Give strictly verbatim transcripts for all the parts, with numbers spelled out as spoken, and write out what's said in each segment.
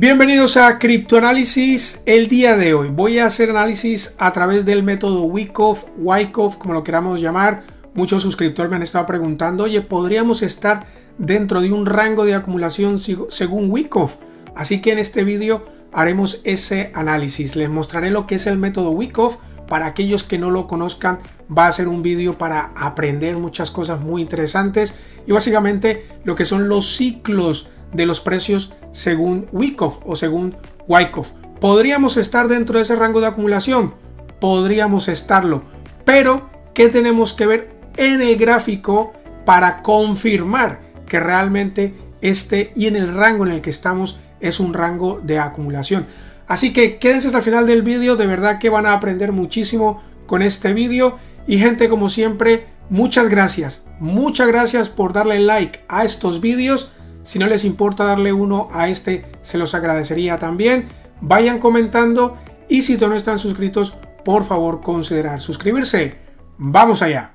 Bienvenidos a Criptoanálisis. El día de hoy voy a hacer análisis a través del método Wyckoff, Wyckoff, como lo queramos llamar. Muchos suscriptores me han estado preguntando, oye, ¿podríamos estar dentro de un rango de acumulación según Wyckoff? Así que en este vídeo haremos ese análisis. Les mostraré lo que es el método Wyckoff. Para aquellos que no lo conozcan, va a ser un vídeo para aprender muchas cosas muy interesantes y básicamente lo que son los ciclos de los precios según Wyckoff o según Wyckoff. ¿Podríamos estar dentro de ese rango de acumulación? Podríamos estarlo, pero ¿qué tenemos que ver en el gráfico para confirmar que realmente este y en el rango en el que estamos es un rango de acumulación? Así que quédense hasta el final del vídeo, de verdad que van a aprender muchísimo con este vídeo. Y gente, como siempre, muchas gracias, muchas gracias por darle like a estos vídeos. Si no les importa darle uno a este, se los agradecería también. Vayan comentando y si todavía no están suscritos, por favor considerar suscribirse. ¡Vamos allá!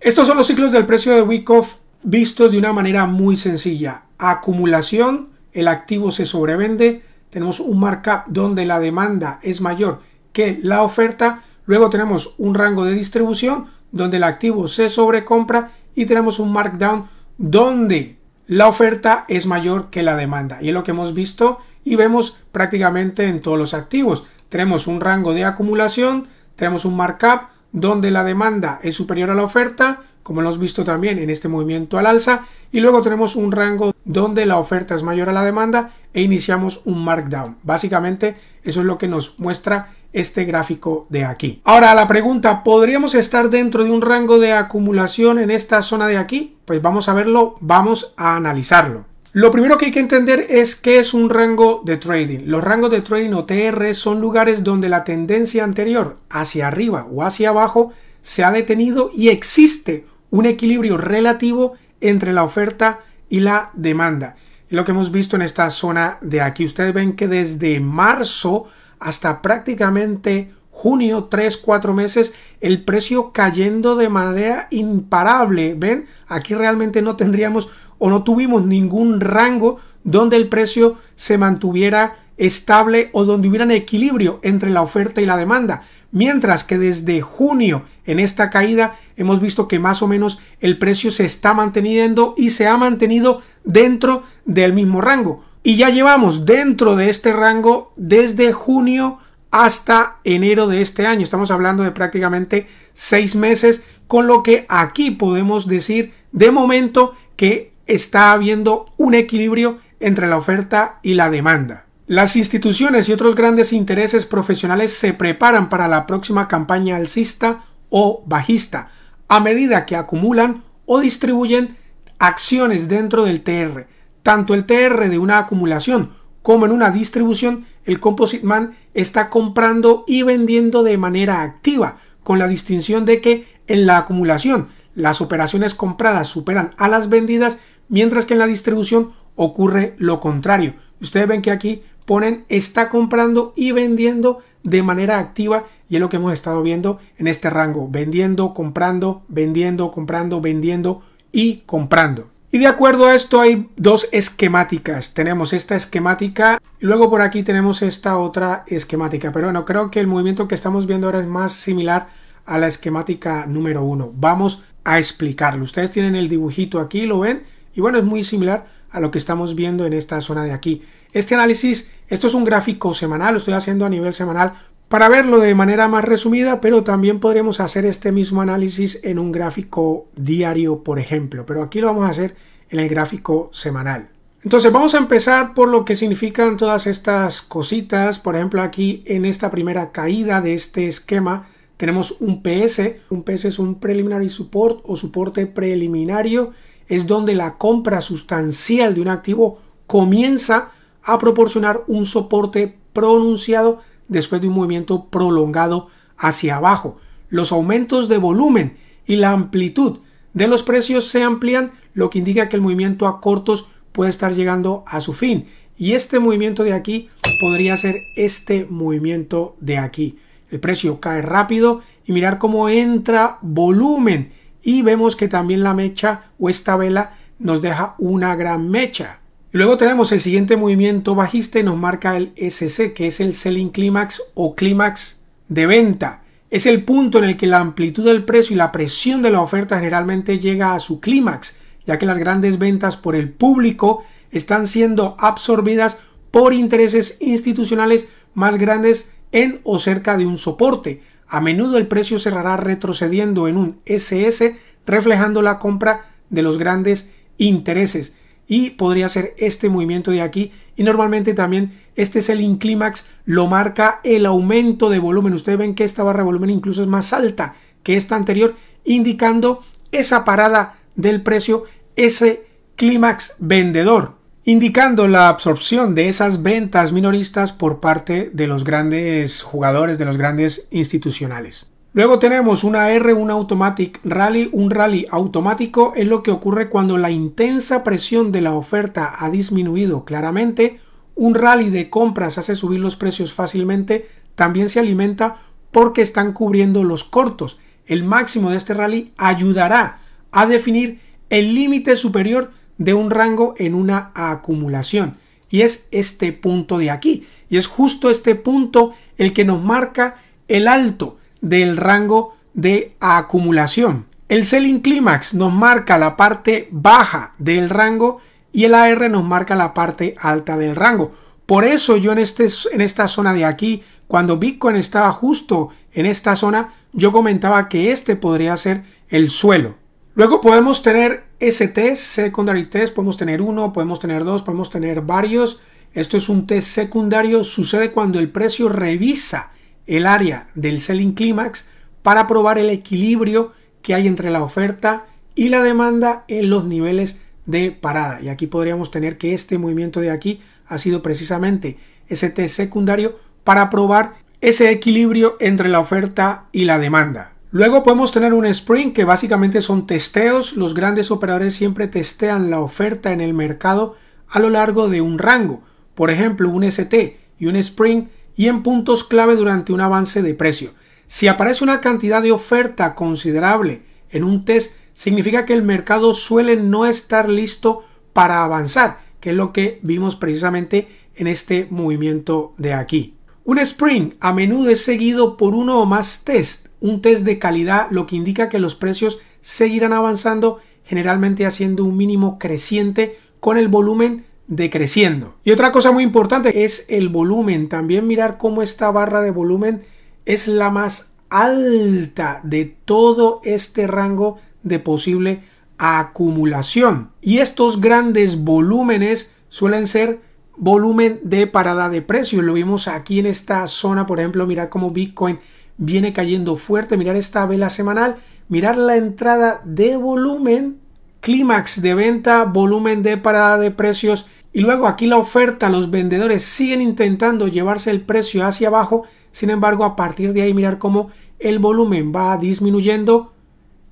Estos son los ciclos del precio de Wyckoff vistos de una manera muy sencilla. Acumulación, el activo se sobrevende, tenemos un markup donde la demanda es mayor que la oferta. Luego tenemos un rango de distribución donde el activo se sobrecompra y tenemos un markdown donde la oferta es mayor que la demanda. Y es lo que hemos visto y vemos prácticamente en todos los activos. Tenemos un rango de acumulación, tenemos un markup donde la demanda es superior a la oferta, como hemos visto también en este movimiento al alza. Y luego tenemos un rango donde la oferta es mayor a la demanda e iniciamos un markdown. Básicamente eso es lo que nos muestra este gráfico de aquí. Ahora la pregunta, ¿podríamos estar dentro de un rango de acumulación en esta zona de aquí? Pues vamos a verlo, vamos a analizarlo. Lo primero que hay que entender es qué es un rango de trading. Los rangos de trading o T R son lugares donde la tendencia anterior hacia arriba o hacia abajo se ha detenido y existe un equilibrio relativo entre la oferta y la demanda. Y lo que hemos visto en esta zona de aquí, ustedes ven que desde marzo hasta prácticamente junio, tres, cuatro meses, el precio cayendo de manera imparable. ¿Ven? Aquí realmente no tendríamos o no tuvimos ningún rango donde el precio se mantuviera estable o donde hubiera un equilibrio entre la oferta y la demanda. Mientras que desde junio, en esta caída, hemos visto que más o menos el precio se está manteniendo y se ha mantenido dentro del mismo rango. Y ya llevamos dentro de este rango desde junio hasta enero de este año. Estamos hablando de prácticamente seis meses, con lo que aquí podemos decir de momento que está habiendo un equilibrio entre la oferta y la demanda. Las instituciones y otros grandes intereses profesionales se preparan para la próxima campaña alcista o bajista a medida que acumulan o distribuyen acciones dentro del T R. Tanto el T R de una acumulación como en una distribución, el Composite Man está comprando y vendiendo de manera activa, con la distinción de que en la acumulación las operaciones compradas superan a las vendidas, mientras que en la distribución ocurre lo contrario. Ustedes ven que aquí ponen está comprando y vendiendo de manera activa y es lo que hemos estado viendo en este rango, vendiendo, comprando, vendiendo, comprando, vendiendo y comprando. Y de acuerdo a esto hay dos esquemáticas. Tenemos esta esquemática y luego por aquí tenemos esta otra esquemática. Pero bueno, creo que el movimiento que estamos viendo ahora es más similar a la esquemática número uno. Vamos a explicarlo. Ustedes tienen el dibujito aquí, lo ven. Y bueno, es muy similar a lo que estamos viendo en esta zona de aquí. Este análisis, esto es un gráfico semanal, lo estoy haciendo a nivel semanal para verlo de manera más resumida, pero también podríamos hacer este mismo análisis en un gráfico diario, por ejemplo. Pero aquí lo vamos a hacer en el gráfico semanal. Entonces vamos a empezar por lo que significan todas estas cositas. Por ejemplo, aquí en esta primera caída de este esquema tenemos un P S. Un P S es un preliminary support o soporte preliminario. Es donde la compra sustancial de un activo comienza a proporcionar un soporte pronunciado después de un movimiento prolongado hacia abajo. Los aumentos de volumen y la amplitud de los precios se amplían, lo que indica que el movimiento a cortos puede estar llegando a su fin. Y este movimiento de aquí podría ser este movimiento de aquí. El precio cae rápido y mirar cómo entra volumen y vemos que también la mecha o esta vela nos deja una gran mecha. Luego tenemos el siguiente movimiento bajista y nos marca el S C, que es el selling climax o clímax de venta. Es el punto en el que la amplitud del precio y la presión de la oferta generalmente llega a su clímax, ya que las grandes ventas por el público están siendo absorbidas por intereses institucionales más grandes en o cerca de un soporte. A menudo el precio cerrará retrocediendo en un S S, reflejando la compra de los grandes intereses. Y podría ser este movimiento de aquí, y normalmente también este selling clímax lo marca el aumento de volumen. Ustedes ven que esta barra de volumen incluso es más alta que esta anterior, indicando esa parada del precio, ese clímax vendedor, indicando la absorción de esas ventas minoristas por parte de los grandes jugadores, de los grandes institucionales. Luego tenemos una A R, un automatic rally. Un rally automático es lo que ocurre cuando la intensa presión de la oferta ha disminuido claramente. Un rally de compras hace subir los precios fácilmente, también se alimenta porque están cubriendo los cortos. El máximo de este rally ayudará a definir el límite superior de un rango en una acumulación, y es este punto de aquí, y es justo este punto el que nos marca el alto del rango de acumulación. El selling clímax nos marca la parte baja del rango y el A R nos marca la parte alta del rango. Por eso yo en, este, en esta zona de aquí, cuando Bitcoin estaba justo en esta zona, yo comentaba que este podría ser el suelo. Luego podemos tener S Ts, secondary test, podemos tener uno, podemos tener dos, podemos tener varios. Esto es un test secundario, sucede cuando el precio revisa el área del selling clímax para probar el equilibrio que hay entre la oferta y la demanda en los niveles de parada. Y aquí podríamos tener que este movimiento de aquí ha sido precisamente ese test secundario para probar ese equilibrio entre la oferta y la demanda. Luego podemos tener un Spring, que básicamente son testeos. Los grandes operadores siempre testean la oferta en el mercado a lo largo de un rango. Por ejemplo, un S T y un Spring, y en puntos clave durante un avance de precio. Si aparece una cantidad de oferta considerable en un test, significa que el mercado suele no estar listo para avanzar, que es lo que vimos precisamente en este movimiento de aquí. Un Spring a menudo es seguido por uno o más test. Un test de calidad, lo que indica que los precios seguirán avanzando, generalmente haciendo un mínimo creciente con el volumen decreciendo. Y otra cosa muy importante es el volumen. También mirar cómo esta barra de volumen es la más alta de todo este rango de posible acumulación. Y estos grandes volúmenes suelen ser volumen de parada de precios. Lo vimos aquí en esta zona, por ejemplo, mirar cómo Bitcoin viene cayendo fuerte, mirar esta vela semanal, mirar la entrada de volumen, clímax de venta, volumen de parada de precios, y luego aquí la oferta, los vendedores siguen intentando llevarse el precio hacia abajo, sin embargo a partir de ahí mirar cómo el volumen va disminuyendo,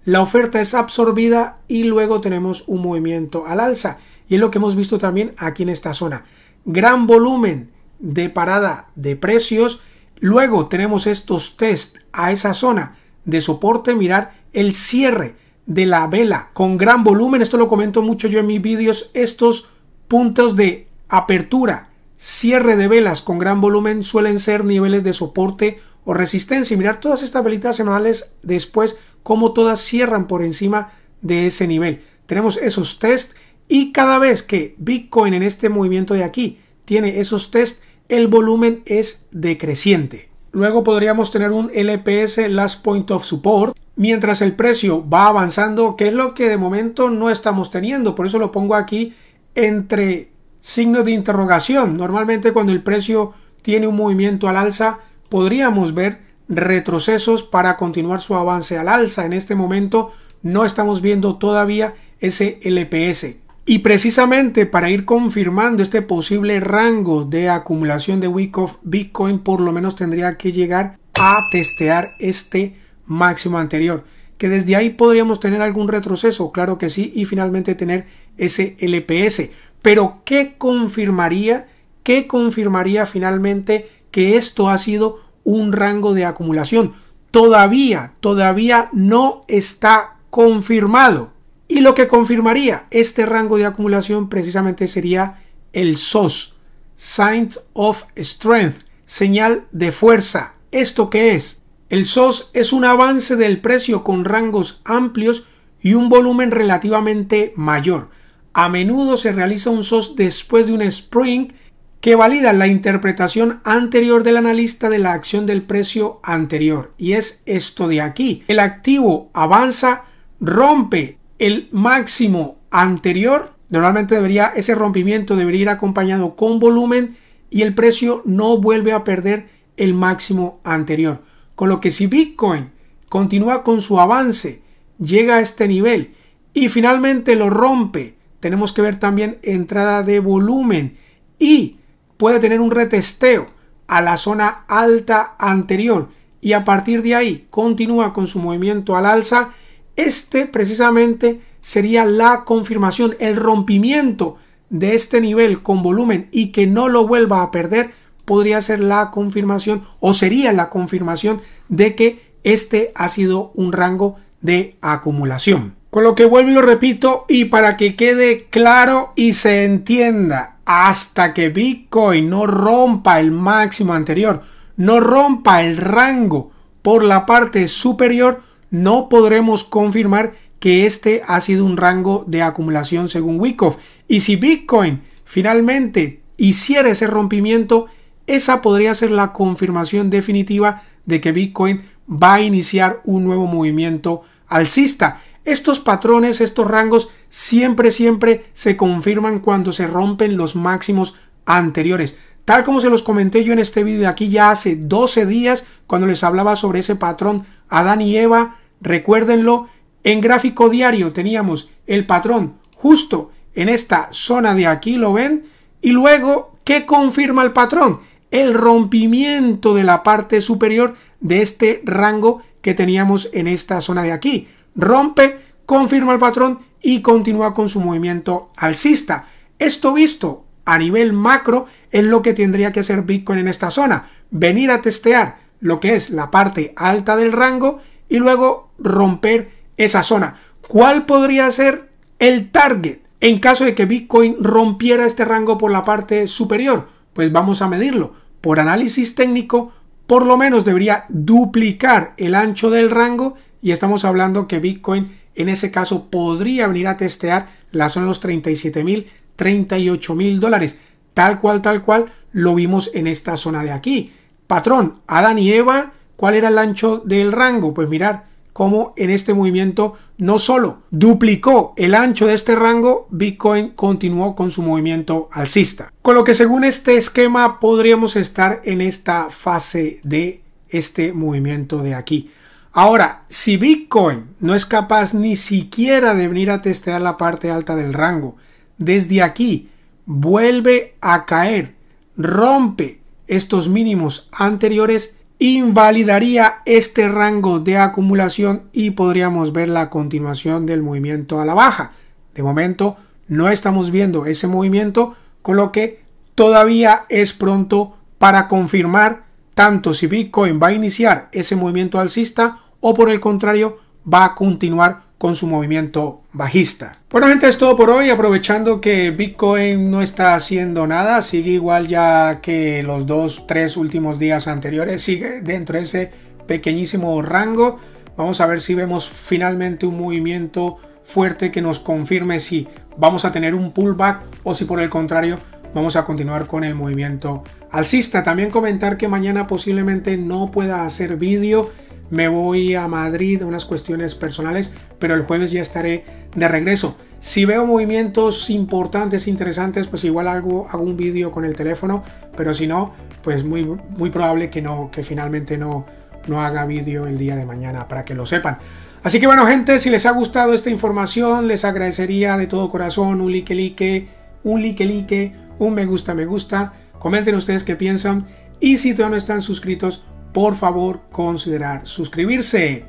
la oferta es absorbida y luego tenemos un movimiento al alza, y es lo que hemos visto también aquí en esta zona, gran volumen de parada de precios. Luego tenemos estos test a esa zona de soporte, mirar el cierre de la vela con gran volumen. Esto lo comento mucho yo en mis vídeos. Estos puntos de apertura, cierre de velas con gran volumen suelen ser niveles de soporte o resistencia. Y mirar todas estas velitas semanales después, cómo todas cierran por encima de ese nivel. Tenemos esos test y cada vez que Bitcoin en este movimiento de aquí tiene esos test, el volumen es decreciente. Luego podríamos tener un L P S, Last Point of Support, mientras el precio va avanzando, que es lo que de momento no estamos teniendo. Por eso lo pongo aquí entre signos de interrogación. Normalmente cuando el precio tiene un movimiento al alza, podríamos ver retrocesos para continuar su avance al alza. En este momento no estamos viendo todavía ese L P S. Y precisamente para ir confirmando este posible rango de acumulación de Wyckoff, Bitcoin por lo menos tendría que llegar a testear este máximo anterior, que desde ahí podríamos tener algún retroceso, claro que sí, y finalmente tener ese L P S. Pero ¿qué confirmaría? ¿Qué confirmaría finalmente que esto ha sido un rango de acumulación? Todavía, todavía no está confirmado. Y lo que confirmaría este rango de acumulación precisamente sería el S O S, Sign of Strength, señal de fuerza. ¿Esto qué es? El S O S es un avance del precio con rangos amplios y un volumen relativamente mayor. A menudo se realiza un S O S después de un Spring que valida la interpretación anterior del analista de la acción del precio anterior. Y es esto de aquí. El activo avanza, rompe el máximo anterior. Normalmente debería, ese rompimiento debería ir acompañado con volumen y el precio no vuelve a perder el máximo anterior. Con lo que si Bitcoin continúa con su avance, llega a este nivel y finalmente lo rompe, tenemos que ver también entrada de volumen y puede tener un retesteo a la zona alta anterior y a partir de ahí continúa con su movimiento al alza. Este precisamente sería la confirmación, el rompimiento de este nivel con volumen y que no lo vuelva a perder podría ser la confirmación o sería la confirmación de que este ha sido un rango de acumulación. Con lo que vuelvo y lo repito y para que quede claro y se entienda, hasta que Bitcoin no rompa el máximo anterior, no rompa el rango por la parte superior, no podremos confirmar que este ha sido un rango de acumulación según Wyckoff. Y si Bitcoin finalmente hiciera ese rompimiento, esa podría ser la confirmación definitiva de que Bitcoin va a iniciar un nuevo movimiento alcista. Estos patrones, estos rangos siempre, siempre se confirman cuando se rompen los máximos anteriores. Tal como se los comenté yo en este vídeo de aquí ya hace doce días cuando les hablaba sobre ese patrón Adán y Eva, recuérdenlo, en gráfico diario teníamos el patrón justo en esta zona de aquí, ¿lo ven? Y luego, ¿qué confirma el patrón? El rompimiento de la parte superior de este rango que teníamos en esta zona de aquí. Rompe, confirma el patrón y continúa con su movimiento alcista. Esto visto a nivel macro es lo que tendría que hacer Bitcoin en esta zona. Venir a testear lo que es la parte alta del rango y luego romper esa zona. ¿Cuál podría ser el target en caso de que Bitcoin rompiera este rango por la parte superior? Pues vamos a medirlo. Por análisis técnico, por lo menos debería duplicar el ancho del rango. Y estamos hablando que Bitcoin en ese caso podría venir a testear la zona de los treinta y siete mil, treinta y ocho mil dólares. Tal cual, tal cual lo vimos en esta zona de aquí. Patrón, Adán y Eva, ¿cuál era el ancho del rango? Pues mirar cómo en este movimiento no solo duplicó el ancho de este rango, Bitcoin continuó con su movimiento alcista. Con lo que según este esquema podríamos estar en esta fase de este movimiento de aquí. Ahora, si Bitcoin no es capaz ni siquiera de venir a testear la parte alta del rango, desde aquí vuelve a caer, rompe estos mínimos anteriores, invalidaría este rango de acumulación y podríamos ver la continuación del movimiento a la baja. De momento no estamos viendo ese movimiento, con lo que todavía es pronto para confirmar tanto si Bitcoin va a iniciar ese movimiento alcista o por el contrario va a continuar con su movimiento bajista. Bueno gente, es todo por hoy. Aprovechando que Bitcoin no está haciendo nada, sigue igual ya que los dos, tres últimos días anteriores, sigue dentro de ese pequeñísimo rango. Vamos a ver si vemos finalmente un movimiento fuerte que nos confirme si vamos a tener un pullback o si por el contrario vamos a continuar con el movimiento alcista. También comentar que mañana posiblemente no pueda hacer vídeo. Me voy a Madrid a unas cuestiones personales, pero el jueves ya estaré de regreso. Si veo movimientos importantes, interesantes, pues igual hago, hago un vídeo con el teléfono, pero si no, pues muy, muy probable que, no, que finalmente no, no haga vídeo el día de mañana, para que lo sepan. Así que bueno gente, si les ha gustado esta información, les agradecería de todo corazón un like, like, un like, like, un me gusta, me gusta. Comenten ustedes qué piensan y si todavía no están suscritos, por favor considerar suscribirse.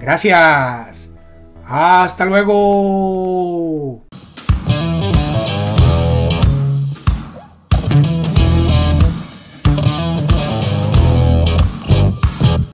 Gracias. Hasta luego.